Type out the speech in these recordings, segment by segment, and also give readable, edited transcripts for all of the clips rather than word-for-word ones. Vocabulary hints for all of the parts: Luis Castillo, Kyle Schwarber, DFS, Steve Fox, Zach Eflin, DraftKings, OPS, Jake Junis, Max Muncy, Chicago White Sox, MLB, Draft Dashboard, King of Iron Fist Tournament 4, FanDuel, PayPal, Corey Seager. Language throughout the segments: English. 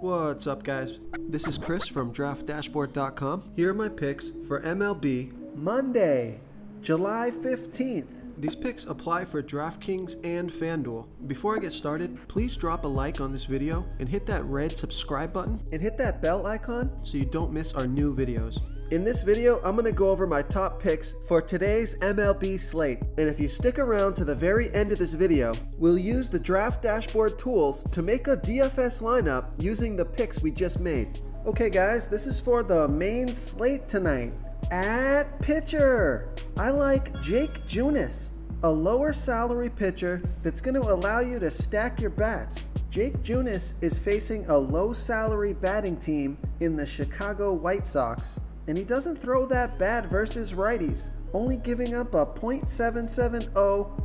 What's up, guys? This is Chris from DraftDashboard.com. Here are my picks for MLB Monday, July 15th. These picks apply for DraftKings and FanDuel. Before I get started, please drop a like on this video and hit that red subscribe button and hit that bell icon so you don't miss our new videos. In this video, I'm going to go over my top picks for today's MLB slate. And if you stick around to the very end of this video, we'll use the Draft Dashboard tools to make a DFS lineup using the picks we just made. Okay guys, this is for the main slate tonight. At pitcher, I like Jake Junis, a lower salary pitcher that's going to allow you to stack your bats. Jake Junis is facing a low salary batting team in the Chicago White Sox, and he doesn't throw that bad versus righties, only giving up a .770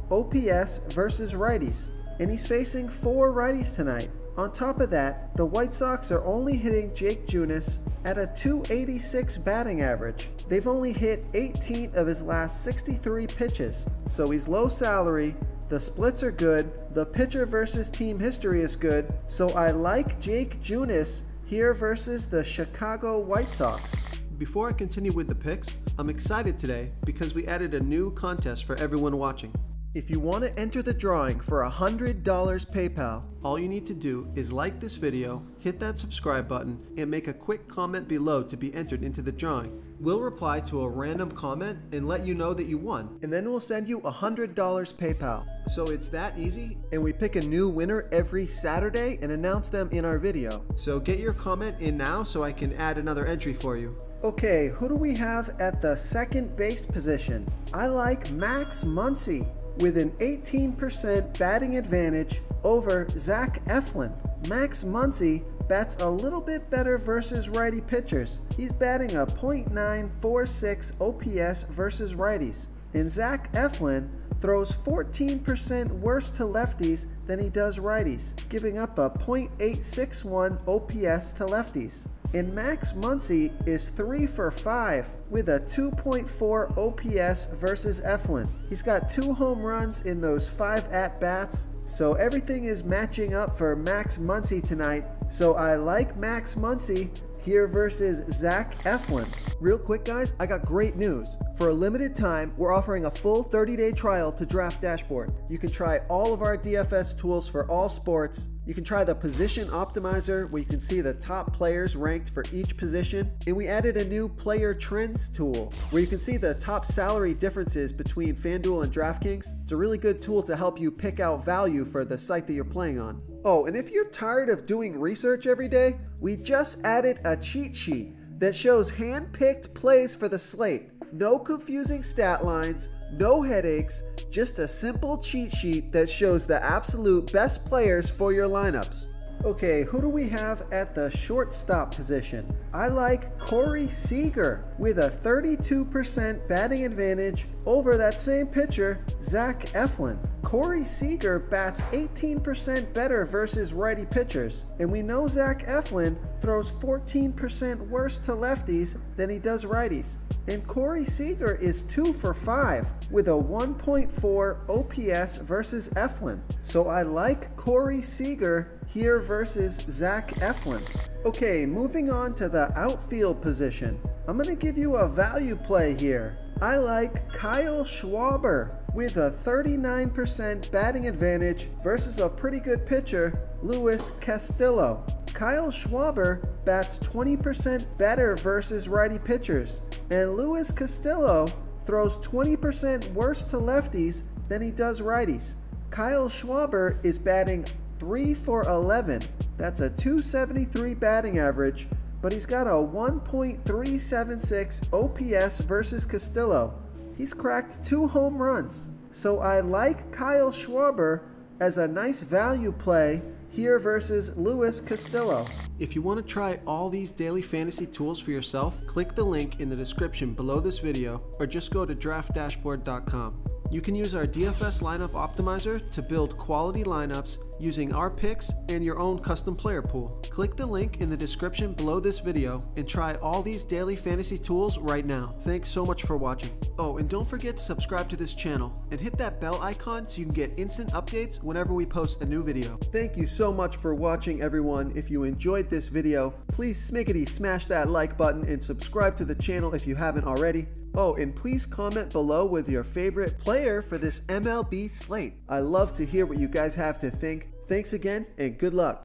OPS versus righties. And he's facing four righties tonight. On top of that, the White Sox are only hitting Jake Junis at a .286 batting average. They've only hit 18 of his last 63 pitches, so he's low salary. The splits are good, the pitcher versus team history is good, so I like Jake Junis here versus the Chicago White Sox. Before I continue with the picks, I'm excited today because we added a new contest for everyone watching. If you want to enter the drawing for $100 PayPal, all you need to do is like this video, hit that subscribe button, and make a quick comment below to be entered into the drawing. We'll reply to a random comment and let you know that you won, and then we'll send you $100 PayPal. So it's that easy, and we pick a new winner every Saturday and announce them in our video. So get your comment in now so I can add another entry for you. Okay, who do we have at the second base position? I like Max Muncy with an 18% batting advantage over Zach Eflin. Max Muncy bats a little bit better versus righty pitchers. He's batting a .946 OPS versus righties. And Zach Eflin throws 14% worse to lefties than he does righties, giving up a .861 OPS to lefties. And Max Muncy is 3-for-5 with a 2.4 OPS versus Eflin. He's got 2 home runs in those 5 at-bats, so everything is matching up for Max Muncy tonight. So I like Max Muncy here versus Zach Eflin. Real quick guys, I got great news. For a limited time, we're offering a full 30-day trial to Draft Dashboard. You can try all of our DFS tools for all sports. You can try the position optimizer where you can see the top players ranked for each position. And we added a new player trends tool where you can see the top salary differences between FanDuel and DraftKings. It's a really good tool to help you pick out value for the site that you're playing on. Oh, and if you're tired of doing research every day, we just added a cheat sheet that shows hand-picked plays for the slate. No confusing stat lines, no headaches, just a simple cheat sheet that shows the absolute best players for your lineups. Okay, who do we have at the shortstop position? I like Corey Seager with a 32% batting advantage over that same pitcher, Zach Eflin. Corey Seager bats 18% better versus righty pitchers, and we know Zach Eflin throws 14% worse to lefties than he does righties. And Corey Seager is 2-for-5 with a 1.4 OPS versus Eflin. So I like Corey Seager here versus Zach Eflin. Okay, moving on to the outfield position. I'm going to give you a value play here. I like Kyle Schwarber with a 39% batting advantage versus a pretty good pitcher, Luis Castillo. Kyle Schwarber bats 20% better versus righty pitchers, and Luis Castillo throws 20% worse to lefties than he does righties. Kyle Schwarber is batting 3-for-11. That's a .273 batting average, but he's got a 1.376 OPS versus Castillo. He's cracked 2 home runs. So I like Kyle Schwarber as a nice value play here versus Luis Castillo. If you want to try all these daily fantasy tools for yourself, click the link in the description below this video or just go to draftdashboard.com. You can use our DFS lineup optimizer to build quality lineups using our picks and your own custom player pool. Click the link in the description below this video and try all these daily fantasy tools right now. Thanks so much for watching. Oh, and don't forget to subscribe to this channel and hit that bell icon so you can get instant updates whenever we post a new video. Thank you so much for watching, everyone. If you enjoyed this video, please smiggity smash that like button and subscribe to the channel if you haven't already. Oh, and please comment below with your favorite player for this MLB slate. I love to hear what you guys have to think. Thanks again and good luck.